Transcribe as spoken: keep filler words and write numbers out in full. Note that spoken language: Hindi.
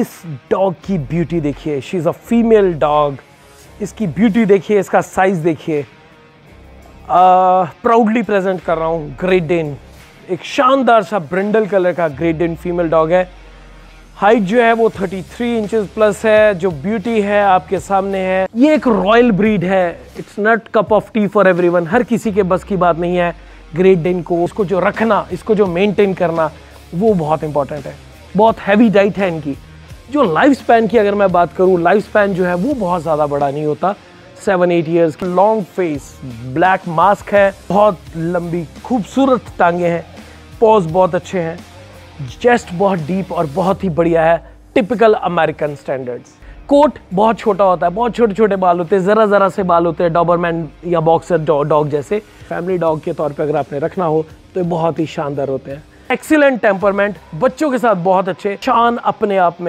इस डॉग की ब्यूटी देखिए, she is a female dog. इसकी ब्यूटी देखिए, इसका साइज़ देखिए। प्राउडली प्रेजेंट कर रहा हूँ ग्रेट डेन, एक शानदार सा ब्रिंडल कलर का ग्रेट डेन फीमेल डॉग है। हाइट जो है वो तैंतीस इंचेस प्लस है। जो ब्यूटी है आपके सामने है। ये एक रॉयल ब्रीड है। It's not cup of tea for everyone. हर किसी के बस की बात नहीं है ग्रेट डेन को, उसको जो रखना, इसको जो मेनटेन करना, वो बहुत इंपॉर्टेंट है। बहुत हैवी डाइट है इनकी। जो लाइफ स्पैन की अगर मैं बात करूँ, लाइफ स्पैन जो है वो बहुत ज़्यादा बड़ा नहीं होता, seven eight years. Long face, black mask है, बहुत लंबी खूबसूरत टांगे हैं, पॉज बहुत अच्छे हैं, चेस्ट बहुत डीप और बहुत ही बढ़िया है। Typical American standards. कोट बहुत छोटा होता है, बहुत छोटे छोटे बाल होते हैं, ज़रा ज़रा से बाल होते हैं, डॉबरमैन या बॉक्सर डॉग जैसे। फैमिली डॉग के तौर पर अगर आपने रखना हो तो बहुत ही शानदार होते हैं। एक्सीलेंट टेम्परमेंट, बच्चों के साथ बहुत अच्छे, शान अपने आप में।